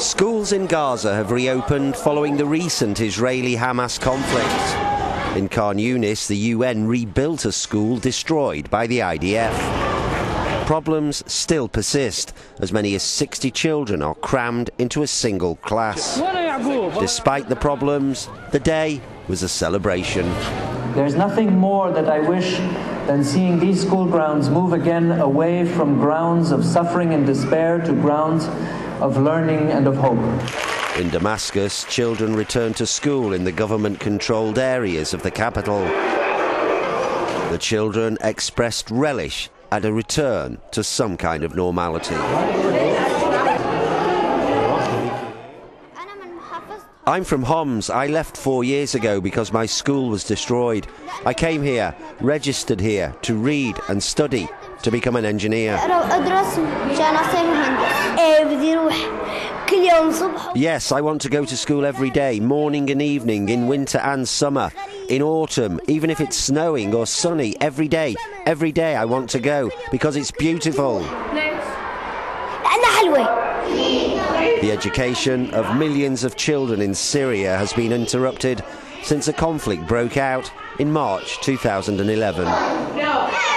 Schools in Gaza have reopened following the recent Israeli-Hamas conflict. In Khan Younis, the UN rebuilt a school destroyed by the IDF. Problems still persist. As many as 60 children are crammed into a single class. Despite the problems, the day was a celebration. There's nothing more that I wish than seeing these school grounds move again away from grounds of suffering and despair to grounds of learning and of hope. In Damascus, children returned to school in the government-controlled areas of the capital. The children expressed relish at a return to some kind of normality. I'm from Homs. I left 4 years ago because my school was destroyed. I came here, registered here, to read and study, to become an engineer. Yes, I want to go to school every day, morning and evening, in winter and summer, in autumn, even if it's snowing or sunny, every day I want to go, because it's beautiful. The education of millions of children in Syria has been interrupted since a conflict broke out in March 2011.